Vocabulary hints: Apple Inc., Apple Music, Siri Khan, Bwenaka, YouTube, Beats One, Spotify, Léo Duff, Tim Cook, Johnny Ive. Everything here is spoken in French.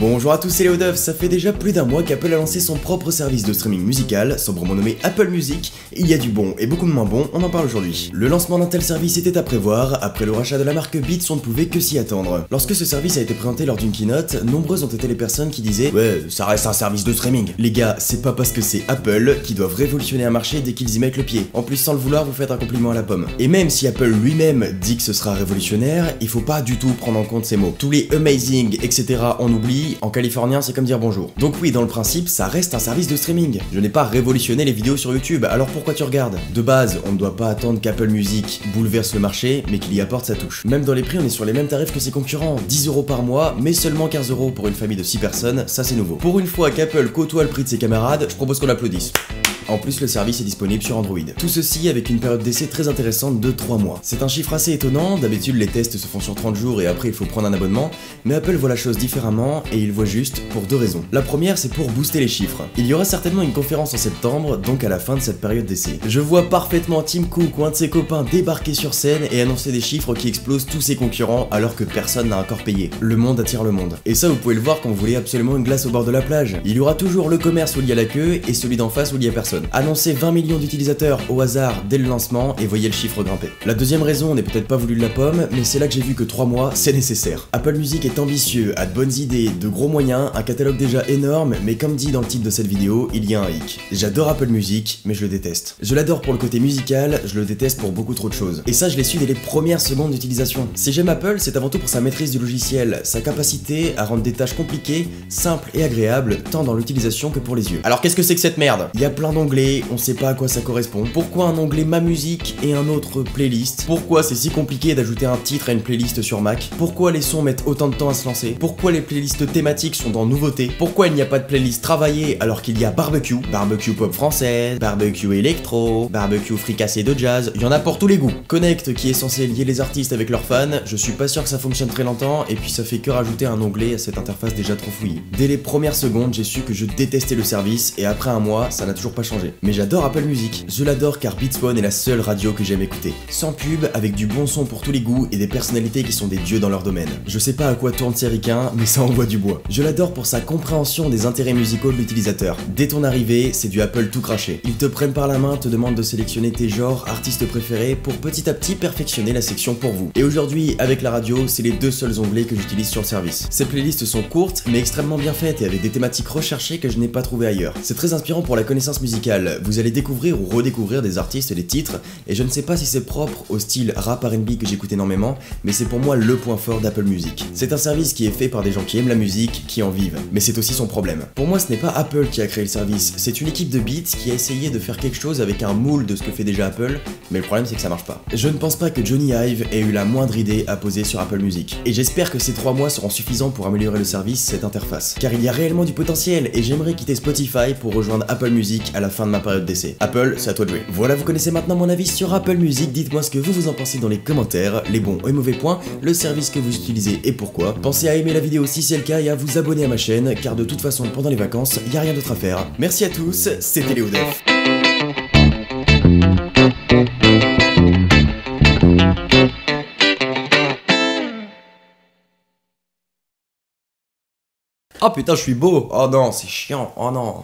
Bonjour à tous, c'est Léo Duff. Ça fait déjà plus d'un mois qu'Apple a lancé son propre service de streaming musical, sobrement nommé Apple Music. Il y a du bon et beaucoup de moins bon, on en parle aujourd'hui. Le lancement d'un tel service était à prévoir, après le rachat de la marque Beats, on ne pouvait que s'y attendre. Lorsque ce service a été présenté lors d'une keynote, nombreuses ont été les personnes qui disaient « Ouais, ça reste un service de streaming ». Les gars, c'est pas parce que c'est Apple qu'ils doivent révolutionner un marché dès qu'ils y mettent le pied. En plus, sans le vouloir, vous faites un compliment à la pomme. Et même si Apple lui-même dit que ce sera révolutionnaire, il faut pas du tout prendre en compte ces mots. Tous les « amazing », etc. on oublie. En californien, c'est comme dire bonjour. Donc oui, dans le principe, ça reste un service de streaming. Je n'ai pas révolutionné les vidéos sur YouTube, alors pourquoi tu regardes? De base, on ne doit pas attendre qu'Apple Music bouleverse le marché, mais qu'il y apporte sa touche. Même dans les prix, on est sur les mêmes tarifs que ses concurrents. 10 € par mois, mais seulement 15 € pour une famille de 6 personnes, ça c'est nouveau. Pour une fois qu'Apple côtoie le prix de ses camarades, je propose qu'on l'applaudisse. En plus, le service est disponible sur Android. Tout ceci avec une période d'essai très intéressante de 3 mois. C'est un chiffre assez étonnant, d'habitude les tests se font sur 30 jours et après il faut prendre un abonnement, mais Apple voit la chose différemment et il voit juste pour deux raisons. La première, c'est pour booster les chiffres. Il y aura certainement une conférence en septembre, donc à la fin de cette période d'essai. Je vois parfaitement Tim Cook ou un de ses copains débarquer sur scène et annoncer des chiffres qui explosent tous ses concurrents alors que personne n'a encore payé. Le monde attire le monde. Et ça, vous pouvez le voir quand vous voulez absolument une glace au bord de la plage. Il y aura toujours le commerce où il y a la queue et celui d'en face où il y a personne. Annoncez 20 millions d'utilisateurs au hasard dès le lancement et voyez le chiffre grimper. La deuxième raison n'est peut-être pas voulu de la pomme, mais c'est là que j'ai vu que 3 mois, c'est nécessaire. Apple Music est ambitieux, a de bonnes idées, de gros moyens, un catalogue déjà énorme, mais comme dit dans le titre de cette vidéo, il y a un hic. J'adore Apple Music, mais je le déteste. Je l'adore pour le côté musical, je le déteste pour beaucoup trop de choses. Et ça, je l'ai su dès les premières secondes d'utilisation. Si j'aime Apple, c'est avant tout pour sa maîtrise du logiciel, sa capacité à rendre des tâches compliquées, simples et agréables, tant dans l'utilisation que pour les yeux. Alors qu'est-ce que c'est que cette merde? Il y a plein d'onglets, on sait pas à quoi ça correspond. Pourquoi un onglet ma musique et un autre playlist? Pourquoi c'est si compliqué d'ajouter un titre à une playlist sur Mac? Pourquoi les sons mettent autant de temps à se lancer? Pourquoi les playlists thématiques sont dans nouveautés? Pourquoi il n'y a pas de playlist travaillée alors qu'il y a barbecue? Barbecue pop française, barbecue électro, barbecue fricassé de jazz, il y en a pour tous les goûts. Connect qui est censé lier les artistes avec leurs fans, je suis pas sûr que ça fonctionne très longtemps et puis ça fait que rajouter un onglet à cette interface déjà trop fouillie. Dès les premières secondes, j'ai su que je détestais le service et après un mois, ça n'a toujours pas changé. Mais j'adore Apple Music. Je l'adore car Beats One est la seule radio que j'aime écouter. Sans pub, avec du bon son pour tous les goûts et des personnalités qui sont des dieux dans leur domaine. Je sais pas à quoi tourne Siri Khan, mais ça envoie du bois. Je l'adore pour sa compréhension des intérêts musicaux de l'utilisateur. Dès ton arrivée, c'est du Apple tout craché. Ils te prennent par la main, te demandent de sélectionner tes genres, artistes préférés pour petit à petit perfectionner la section pour vous. Et aujourd'hui, avec la radio, c'est les deux seuls onglets que j'utilise sur le service. Ces playlists sont courtes, mais extrêmement bien faites et avec des thématiques recherchées que je n'ai pas trouvées ailleurs. C'est très inspirant pour la connaissance musicale, vous allez découvrir ou redécouvrir des artistes et des titres, et je ne sais pas si c'est propre au style rap R&B que j'écoute énormément, mais c'est pour moi le point fort d'Apple Music. C'est un service qui est fait par des gens qui aiment la musique, qui en vivent, mais c'est aussi son problème. Pour moi, ce n'est pas Apple qui a créé le service, c'est une équipe de Beats qui a essayé de faire quelque chose avec un moule de ce que fait déjà Apple, mais le problème c'est que ça marche pas. Je ne pense pas que Johnny Ive ait eu la moindre idée à poser sur Apple Music, et j'espère que ces 3 mois seront suffisants pour améliorer le service, cette interface, car il y a réellement du potentiel, et j'aimerais quitter Spotify pour rejoindre Apple Music à la fin de ma période d'essai. Apple, c'est à toi de jouer. Voilà, vous connaissez maintenant mon avis sur Apple Music, dites-moi ce que vous en pensez dans les commentaires, les bons et mauvais points, le service que vous utilisez et pourquoi. Pensez à aimer la vidéo si c'est le cas et à vous abonner à ma chaîne, car de toute façon, pendant les vacances, il n'y a rien d'autre à faire. Merci à tous, c'était Léo Duff. Oh putain, je suis beau. Oh non, c'est chiant, oh non.